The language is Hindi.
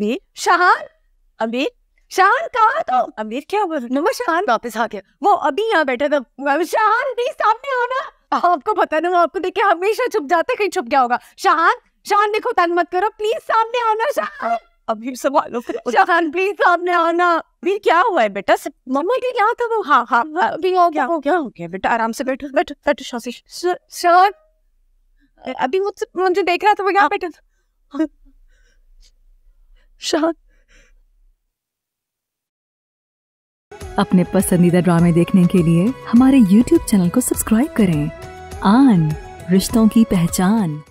अबीर शाहान, अबीर शाहान कहा तो अबीर क्या बोल नमः शाहान वापस आ गया। वो अभी यहाँ बैठा था। शाहान प्लीज सामने आओ ना, आपको पता ना आपको देखे हमेशा छुप जाते, कहीं छुप गया होगा। शाहान शाहान देखो तन मत करो, प्लीज सामने आओ ना शाहान। अबीर सवालों शाहान प्लीज सामने आओ ना। अबीर क्या हुआ है बेटा? मम्मा के यहाँ था वो। हाँ हाँ अभी हो गया बेटा, आराम से बैठो बैठो बैठो। शाहान अभी मुझे देख रहा था वो यहाँ बैठा था। शाहान अपने पसंदीदा ड्रामे देखने के लिए हमारे YouTube चैनल को सब्सक्राइब करें। आन रिश्तों की पहचान।